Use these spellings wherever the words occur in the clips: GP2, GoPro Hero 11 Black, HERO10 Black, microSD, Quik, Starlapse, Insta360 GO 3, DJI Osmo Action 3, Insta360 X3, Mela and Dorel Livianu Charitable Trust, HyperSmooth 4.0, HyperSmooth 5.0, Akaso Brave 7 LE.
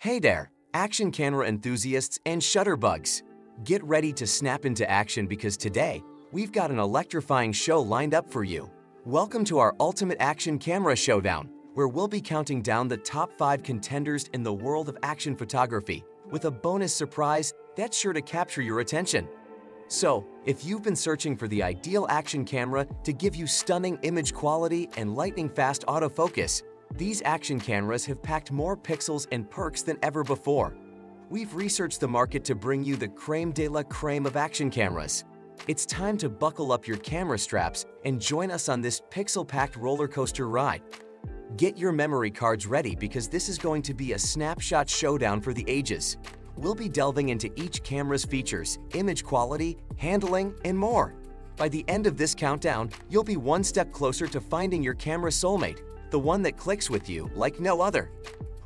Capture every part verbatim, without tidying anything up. Hey there, action camera enthusiasts and shutterbugs. Get ready to snap into action because today, we've got an electrifying show lined up for you. Welcome to our Ultimate Action Camera Showdown, where we'll be counting down the top five contenders in the world of action photography, with a bonus surprise that's sure to capture your attention. So, if you've been searching for the ideal action camera to give you stunning image quality and lightning-fast autofocus, these action cameras have packed more pixels and perks than ever before. We've researched the market to bring you the crème de la crème of action cameras. It's time to buckle up your camera straps and join us on this pixel-packed roller coaster ride. Get your memory cards ready because this is going to be a snapshot showdown for the ages. We'll be delving into each camera's features, image quality, handling, and more. By the end of this countdown, you'll be one step closer to finding your camera soulmate, the one that clicks with you like no other.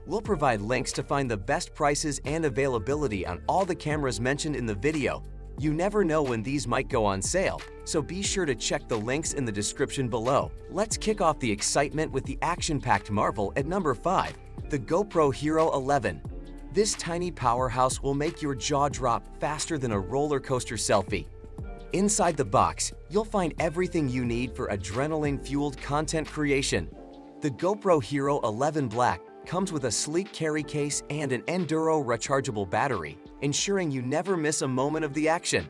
We'll provide links to find the best prices and availability on all the cameras mentioned in the video. You never know when these might go on sale, so be sure to check the links in the description below. Let's kick off the excitement with the action-packed marvel at number five, the GoPro Hero eleven. This tiny powerhouse will make your jaw drop faster than a roller coaster selfie. Inside the box, you'll find everything you need for adrenaline-fueled content creation. The GoPro Hero eleven Black comes with a sleek carry case and an Enduro rechargeable battery, ensuring you never miss a moment of the action.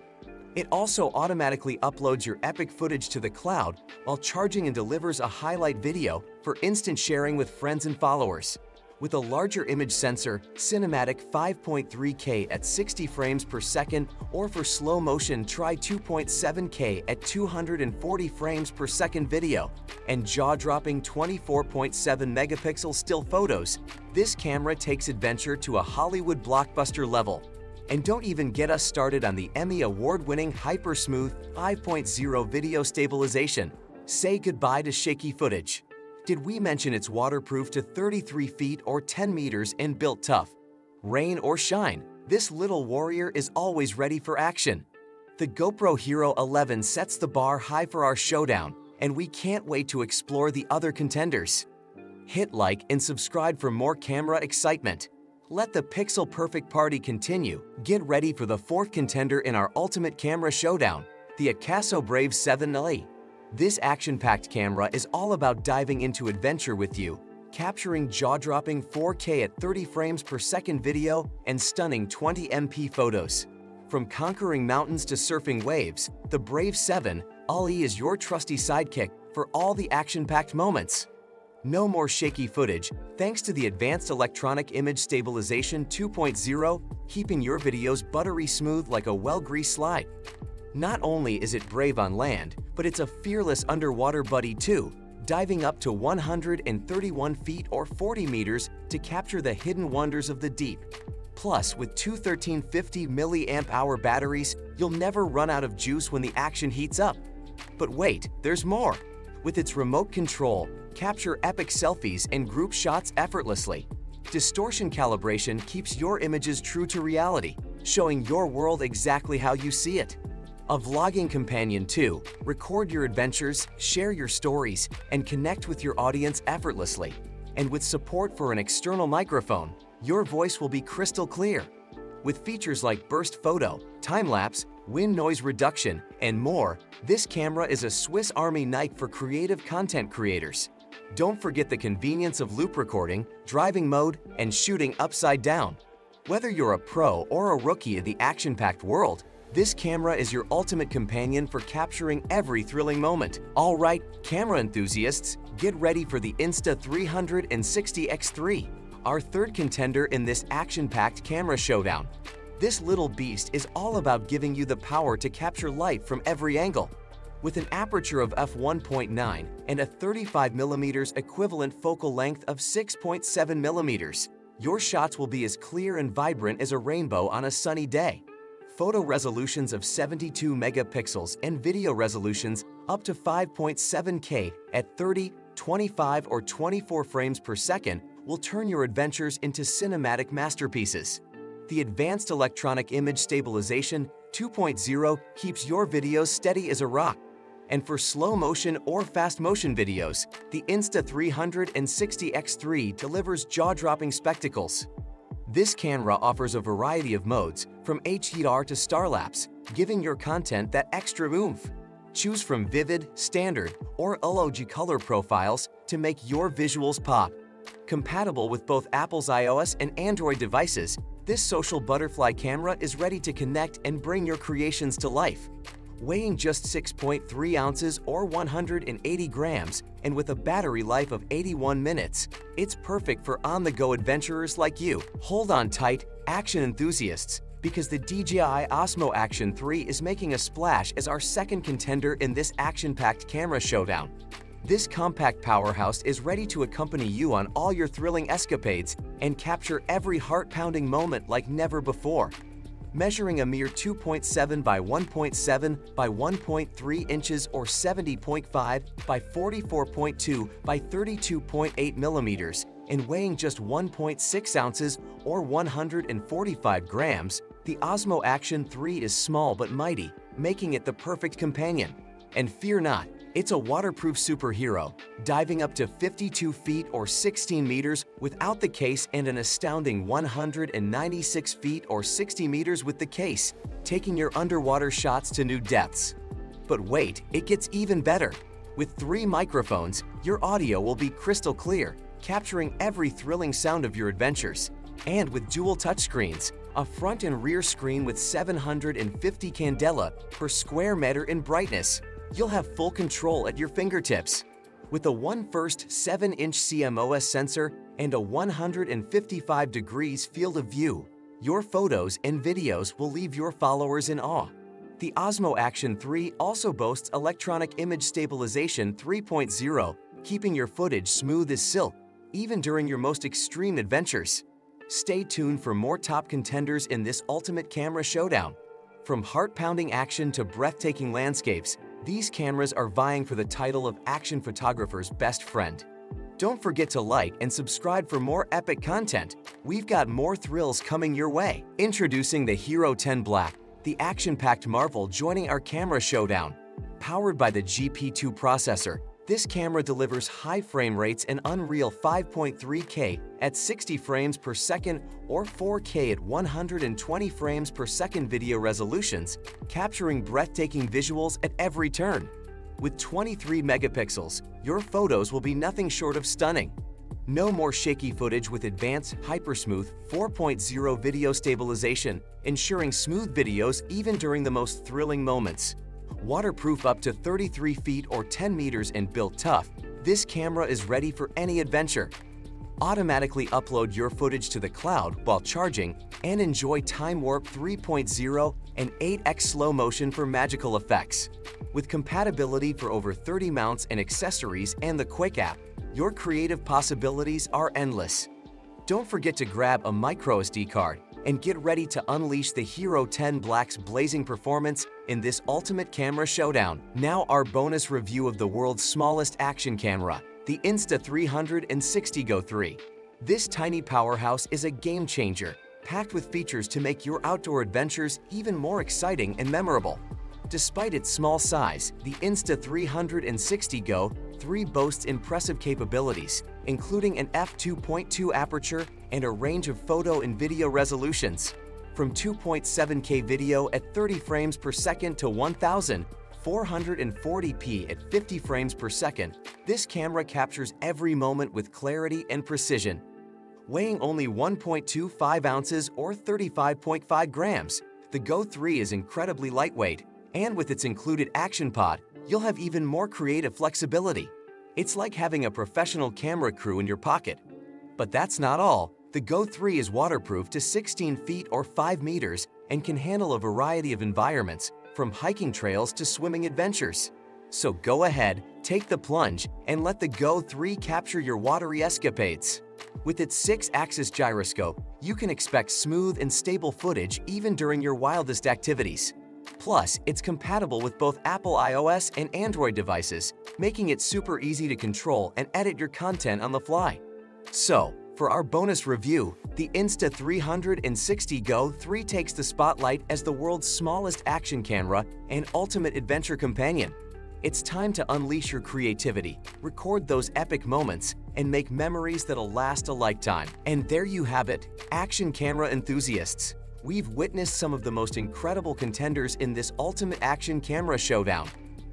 It also automatically uploads your epic footage to the cloud while charging and delivers a highlight video for instant sharing with friends and followers. With a larger image sensor, cinematic five point three K at sixty frames per second, or for slow motion, try two point seven K at two hundred forty frames per second video, and jaw-dropping twenty-four point seven megapixel still photos, this camera takes adventure to a Hollywood blockbuster level. And don't even get us started on the Emmy award-winning HyperSmooth five point oh video stabilization. Say goodbye to shaky footage. Did we mention it's waterproof to thirty-three feet or ten meters and built tough? Rain or shine, this little warrior is always ready for action. The GoPro Hero eleven sets the bar high for our showdown, and we can't wait to explore the other contenders. Hit like and subscribe for more camera excitement. Let the pixel perfect party continue. Get ready for the fourth contender in our ultimate camera showdown, the Akaso Brave seven L E. This action-packed camera is all about diving into adventure with you, capturing jaw-dropping four K at thirty frames per second video and stunning twenty M P photos. From conquering mountains to surfing waves, the Brave seven L E is your trusty sidekick for all the action-packed moments. No more shaky footage, thanks to the advanced electronic image stabilization two point oh, keeping your videos buttery smooth like a well-greased slide. Not only is it brave on land, but it's a fearless underwater buddy too, diving up to one hundred thirty-one feet or forty meters to capture the hidden wonders of the deep. Plus, with two thirteen fifty milliamp hour batteries, you'll never run out of juice when the action heats up. But wait, there's more! With its remote control, capture epic selfies and group shots effortlessly. Distortion calibration keeps your images true to reality, showing your world exactly how you see it. A vlogging companion too, record your adventures, share your stories, and connect with your audience effortlessly. And with support for an external microphone, your voice will be crystal clear. With features like burst photo, time-lapse, wind noise reduction, and more, this camera is a Swiss Army knife for creative content creators. Don't forget the convenience of loop recording, driving mode, and shooting upside down. Whether you're a pro or a rookie in the action-packed world, this camera is your ultimate companion for capturing every thrilling moment. All right, camera enthusiasts, get ready for the Insta three sixty X three, our third contender in this action-packed camera showdown. This little beast is all about giving you the power to capture light from every angle. With an aperture of f one point nine and a thirty-five millimeter equivalent focal length of six point seven millimeters, your shots will be as clear and vibrant as a rainbow on a sunny day. Photo resolutions of seventy-two megapixels and video resolutions up to five point seven K at thirty, twenty-five, or twenty-four frames per second will turn your adventures into cinematic masterpieces. The advanced electronic image stabilization two point oh keeps your videos steady as a rock. And for slow motion or fast motion videos, the Insta three sixty X three delivers jaw-dropping spectacles. This camera offers a variety of modes, from H D R to Starlapse, giving your content that extra oomph. Choose from vivid, standard, or L O G color profiles to make your visuals pop. Compatible with both Apple's iOS and Android devices, this social butterfly camera is ready to connect and bring your creations to life. Weighing just six point three ounces or one hundred eighty grams, and with a battery life of eighty-one minutes, it's perfect for on-the-go adventurers like you. Hold on tight, action enthusiasts, because the D J I Osmo Action three is making a splash as our second contender in this action-packed camera showdown. This compact powerhouse is ready to accompany you on all your thrilling escapades and capture every heart-pounding moment like never before. Measuring a mere two point seven by one point seven by one point three inches or seventy point five by forty-four point two by thirty-two point eight millimeters, and weighing just one point six ounces or one hundred forty-five grams, the Osmo Action three is small but mighty, making it the perfect companion. And fear not, it's a waterproof superhero, diving up to fifty-two feet or sixteen meters without the case and an astounding one hundred ninety-six feet or sixty meters with the case, taking your underwater shots to new depths. But wait, it gets even better. With three microphones, your audio will be crystal clear, capturing every thrilling sound of your adventures. And with dual touchscreens, a front and rear screen with seven hundred fifty candela per square meter in brightness, you'll have full control at your fingertips. With a one first seven inch C M O S sensor and a one hundred fifty-five degrees field of view, your photos and videos will leave your followers in awe. The Osmo Action three also boasts electronic image stabilization three point oh, keeping your footage smooth as silk, even during your most extreme adventures. Stay tuned for more top contenders in this ultimate camera showdown. From heart-pounding action to breathtaking landscapes, these cameras are vying for the title of action photographer's best friend. Don't forget to like and subscribe for more epic content. We've got more thrills coming your way. Introducing the HERO ten Black, the action-packed marvel joining our camera showdown. Powered by the G P two processor, this camera delivers high frame rates and unreal five point three K at sixty frames per second or four K at one hundred twenty frames per second video resolutions, capturing breathtaking visuals at every turn. With twenty-three megapixels, your photos will be nothing short of stunning. No more shaky footage with advanced HyperSmooth four point oh video stabilization, ensuring smooth videos even during the most thrilling moments. Waterproof up to thirty-three feet or ten meters and built tough, this camera is ready for any adventure. Automatically upload your footage to the cloud while charging and enjoy Time Warp three point oh and eight X slow motion for magical effects. With compatibility for over thirty mounts and accessories and the Quik app, your creative possibilities are endless. Don't forget to grab a microSD card and get ready to unleash the HERO ten Black's blazing performance in this ultimate camera showdown. Now our bonus review of the world's smallest action camera, the Insta three sixty GO three. This tiny powerhouse is a game changer, packed with features to make your outdoor adventures even more exciting and memorable. Despite its small size, the Insta three sixty GO three boasts impressive capabilities, including an f two point two aperture and a range of photo and video resolutions, from two point seven K video at thirty frames per second to one thousand four hundred forty P at fifty frames per second. This camera captures every moment with clarity and precision. Weighing only one point two five ounces or thirty-five point five grams, the GO three is incredibly lightweight, and with its included action pod, you'll have even more creative flexibility. It's like having a professional camera crew in your pocket. But that's not all. The GO three is waterproof to sixteen feet or five meters and can handle a variety of environments, from hiking trails to swimming adventures. So go ahead, take the plunge, and let the GO three capture your watery escapades. With its six axis gyroscope, you can expect smooth and stable footage even during your wildest activities. Plus, it's compatible with both Apple iOS and Android devices, making it super easy to control and edit your content on the fly. So, for our bonus review, the Insta three sixty GO three takes the spotlight as the world's smallest action camera and ultimate adventure companion. It's time to unleash your creativity, record those epic moments, and make memories that'll last a lifetime. And there you have it, action camera enthusiasts. We've witnessed some of the most incredible contenders in this ultimate action camera showdown.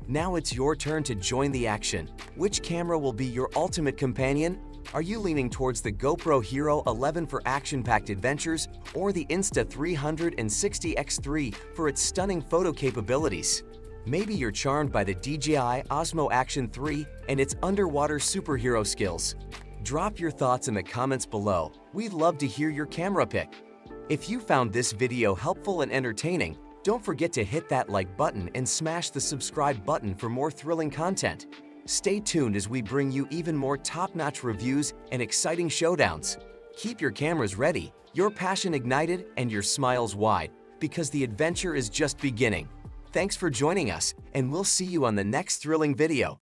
Now it's your turn to join the action. Which camera will be your ultimate companion? Are you leaning towards the GoPro Hero eleven for action-packed adventures or the Insta three sixty X three for its stunning photo capabilities? Maybe you're charmed by the D J I Osmo Action three and its underwater superhero skills. Drop your thoughts in the comments below. We'd love to hear your camera pick. If you found this video helpful and entertaining, don't forget to hit that like button and smash the subscribe button for more thrilling content. Stay tuned as we bring you even more top-notch reviews and exciting showdowns. Keep your cameras ready, your passion ignited, and your smiles wide, because the adventure is just beginning. Thanks for joining us, and we'll see you on the next thrilling video.